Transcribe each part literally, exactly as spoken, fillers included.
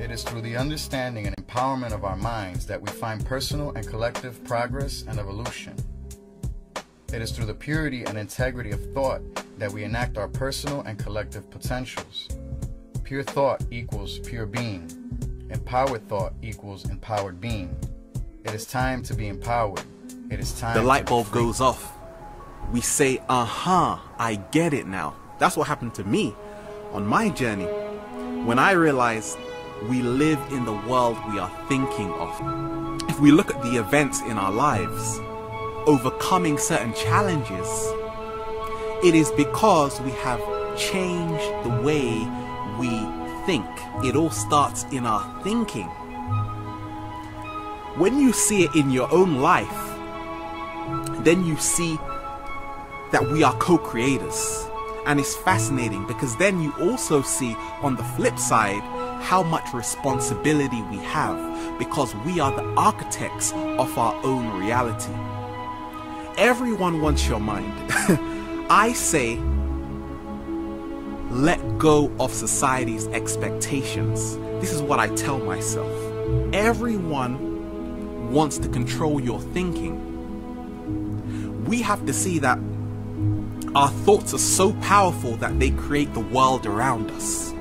It is through the understanding and empowerment of our minds that we find personal and collective progress and evolution. It is through the purity and integrity of thought that we enact our personal and collective potentials. Pure thought equals pure being. Empowered thought equals empowered being. It is time to be empowered. It is time. The light bulb goes off. We say, "Aha, uh-huh, I get it now." That's what happened to me on my journey when I realized we live in the world we are thinking of. If we look at the events in our lives, overcoming certain challenges, it is because we have changed the way we think. It all starts in our thinking. When you see it in your own life, then you see that we are co-creators. And it's fascinating because then you also see on the flip side how much responsibility we have, because we are the architects of our own reality. Everyone wants your mind. I say, let go of society's expectations. This is what I tell myself. Everyone wants to control your thinking. We have to see that our thoughts are so powerful that they create the world around us.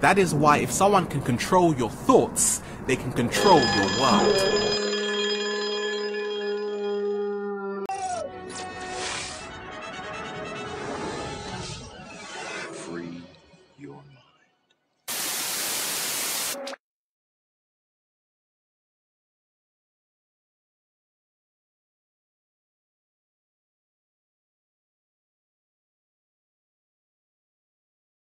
That is why if someone can control your thoughts, they can control your world.